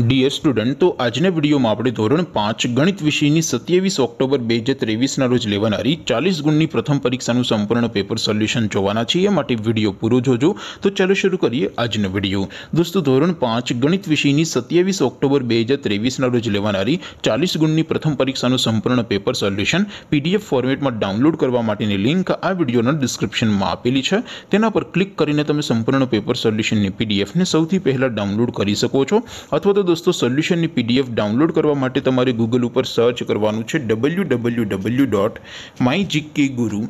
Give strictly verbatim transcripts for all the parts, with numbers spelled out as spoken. Dear student, तो आजना video में आपणे धोरण पांच गणित विषयनी सत्यावीस ऑक्टोबर बे हज़ार तेवीस ना रोज लेवानारी चालीस गुणनी प्रथम परीक्षानुं संपूर्ण पेपर सोल्यूशन जोवाना छे। ए माटे विडियो पूरो जोजो। तो चलो शुरू करिए आजनो विडियो। दोस्तों, धोरण पांच गणित विषयनी सत्यावीस ऑक्टोबर बे हज़ार तेवीस ना रोज लेवानारी चालीस गुणनी प्रथम परीक्षानुं संपूर्ण पेपर सोल्यूशन पीडीएफ फॉर्मेट में डाउनलॉड करवा माटेनी लिंक आ विडियोना डिस्क्रिप्शन में आपेली छे। तेना पर क्लिक करीने तमे संपूर्ण पेपर सोल्यूशननी पीडीएफ ने सौथी पहेला डाउनलॉड करी शको छो। अथवा तो दोस्तों, सोल्यूशन पीडीएफ डाउनलॉड करवा माटे तमारे गूगल पर सर्च करवानुं छे W W W dot my G K guru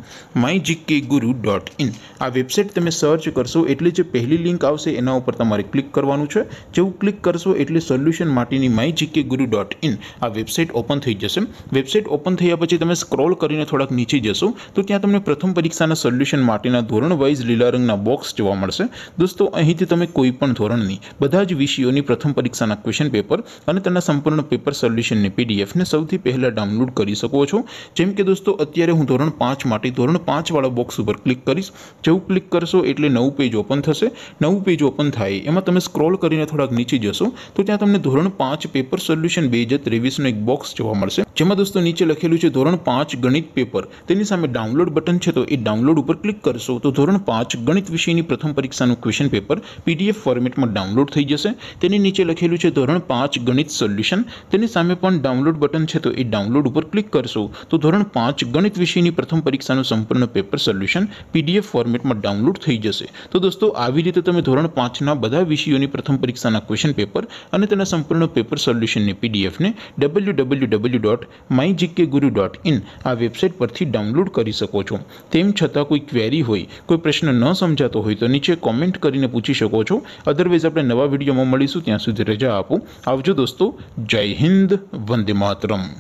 my G K guru dot in. आ वेबसाइट तमे सर्च करशो एटले जे पहली लिंक आवशे एना उपर तमारे क्लिक करवानुं छे। जेवुं क्लिक करशो एटले solution माटेनी my G K guru dot in आ वेबसाइट ओपन थई जशे। वेबसाइट ओपन थया पछी तमे स्क्रॉल करीने थोड़ाक नीचे जशो तो त्यां तमने प्रथम परीक्षाना सोल्यूशन माटेना धोरण वाइज लीला रंगना बॉक्स जोवा मळशे। दोस्तों, અહીંથી તમે કોઈ પણ ધોરણની બધા જ વિષયોની પ્રથમ પરીક્ષાના क्वेश्चन पेपर और तेना संपूर्ण पेपर सोल्यूशन ने पीडीएफ ने सौथी पहला डाउनलॉड करी सको छो। जेम के दोस्तों, अत्यारे हूँ धोरण पांच माटे धोरण पांच वाला बॉक्स पर क्लिक करीश। जेवुं क्लिक करशो एटले नवुं पेज ओपन थशे। नवुं पेज ओपन थाय एमां तमे स्क्रॉल करीने थोड़ाक नीचे जशो तो त्यां तमने धोरण पांच पेपर सोल्यूशन बे हज़ार तेवीस नो एक बॉक्स जोवा मळशे, जेमां दोस्तों नीचे लखेलुं छे धोरण पांच गणित पेपर, तेनी सामे डाउनलॉड बटन छे। तो ए डाउनलॉड उपर क्लिक करशो तो धोरण पांच गणित विषयनी प्रथम परीक्षानुं क्वेश्चन पेपर पीडीएफ फॉर्मेटमां डाउनलॉड थई जशे। तेनी नीचे लखेलुं छे धोरण पांच गणित सोल्यूशन, तेनी सामे पण डाउनलॉड बटन छे। तो ए डाउनलॉड पर क्लिक करशो तो धोरण पांच गणित विषयनी प्रथम परीक्षानुं संपूर्ण पेपर सोल्यूशन पीडीएफ फॉर्मेटमां डाउनलॉड थई जशे। तो दोस्तों, आवी रीते तमे धोरण पांच ना बधा विषयोनी प्रथम परीक्षाना क्वेश्चन पेपर अने तेना संपूर्ण पेपर सोल्यूशननी पीडीएफ ने W W W dot my G K guru dot in आ वेबसाइट परथी डाउनलॉड करी शको छो। तेम छतां कोई क्वेरी होय, कोई प्रश्न न समजातो होय तो नीचे कमेंट करीने पूछी शको छो। अदरवाइज आपणे नवा विडियोमां मळीशुं, त्यां सुधी रजा आपो। आवजो दोस्तों, जय हिंद, वंदे मातरम।